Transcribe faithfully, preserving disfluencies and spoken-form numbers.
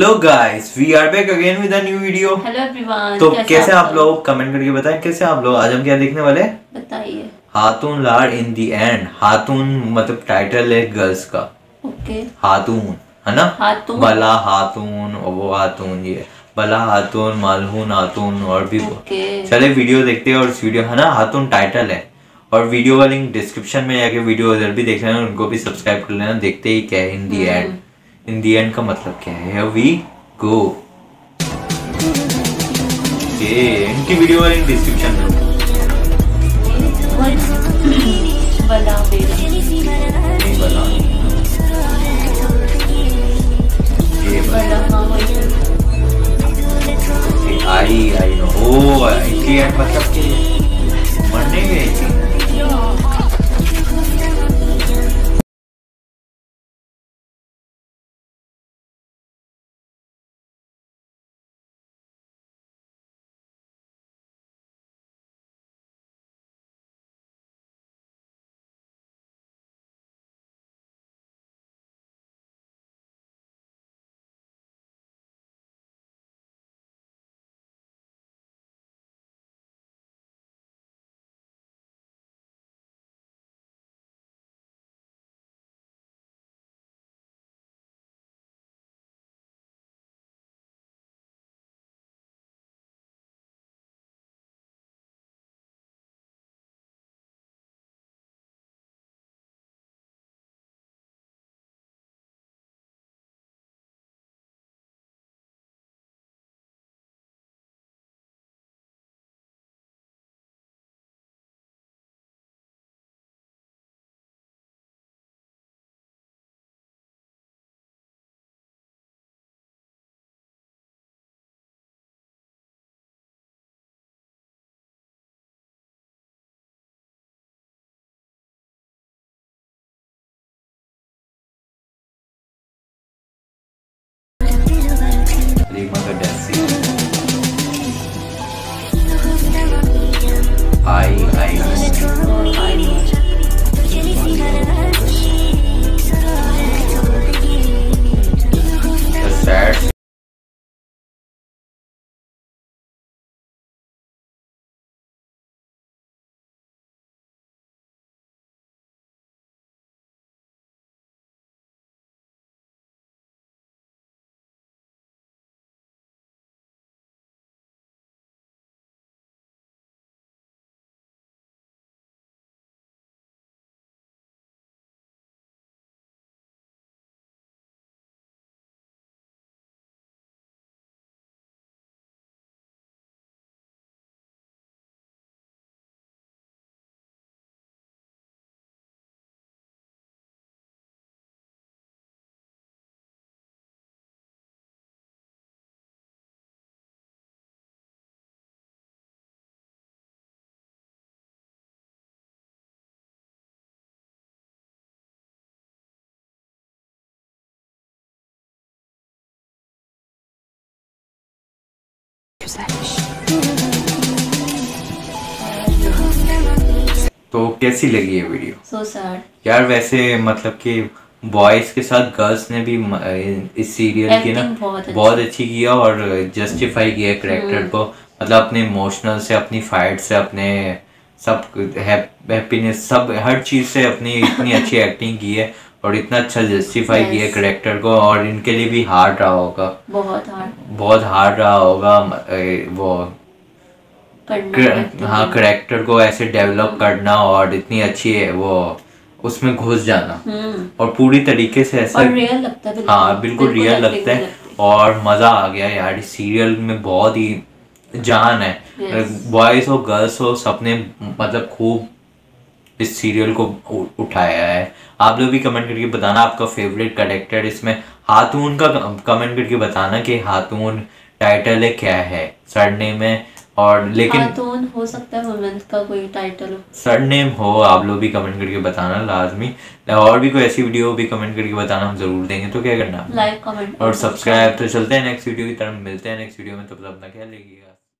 Hello guys, we are back again with a new video. Hello everyone, तो कैसे आप लोग? कमेंट करके बताएं कैसे आप लोग। आज हम क्या देखने वाले बताइए। Hatunlar in the end. हातुन मतलब टाइटल है गर्ल्स का। ओके, हातुन है ना, हातुन बला हातुन और वो हातुन, ये बला हातुन, मालहून हातुन और भी। चले वीडियो देखते हैं। और इस वीडियो है ना, हातुन टाइटल है। और वीडियो का लिंक डिस्क्रिप्शन में जाके वीडियो उधर भी देख लेना, उनको भी सब्सक्राइब कर लेना। देखते ही क्या है in the end. In the end का मतलब क्या है? Here we go। okay, इनकी वीडियो वाली डिस्क्रिप्शन में। आई आई नो ओ इनकी एंड मतलब कि मरने गए। तो कैसी लगी ये वीडियो? so sad यार। वैसे मतलब कि बॉयज के साथ गर्ल्स ने भी इस सीरियल की ना बहुत, बहुत अच्छी किया और जस्टिफाई किया कैरेक्टर को। मतलब अपने इमोशनल से, अपनी फाइट से, अपने सब हैप्पीनेस, सब हर चीज से अपनी इतनी अच्छी एक्टिंग की है और इतना अच्छा जस्टिफाई yes. किया करेक्टर को। और इनके लिए भी हार्ड रहा होगा, बहुत हार्ड बहुत हार्ड रहा होगा वो कर, हाँ करेक्टर को ऐसे डेवलप करना और इतनी अच्छी है वो उसमें घुस जाना और पूरी तरीके से ऐसा रियल लगता है। हाँ बिल्कुल रियल लगता है और मजा आ गया यार। इस सीरियल में बहुत ही जान है। बॉयज हो गर्ल्स हो सबने मतलब खूब इस सीरियल को उठाया है। आप लोग भी कमेंट करके बताना आपका फेवरेट कैरेक्टर इसमें हातुन का। कमेंट करके बताना कि हातुन टाइटल है क्या है सरनेम में। और लेकिन हातुन हो सकता है वुमेन्स का कोई टाइटल हो, सरनेम हो। आप लोग भी कमेंट करके बताना लाजमी। और भी कोई ऐसी वीडियो भी कमेंट करके बताना, हम जरूर देंगे। तो क्या करना, लाइक कमेंट और सब्सक्राइब। तो चलते हैं नेक्स्ट वीडियो की तरफ, मिलते हैं नेक्स्ट वीडियो में। तब तक अपना ख्याल रखिएगा।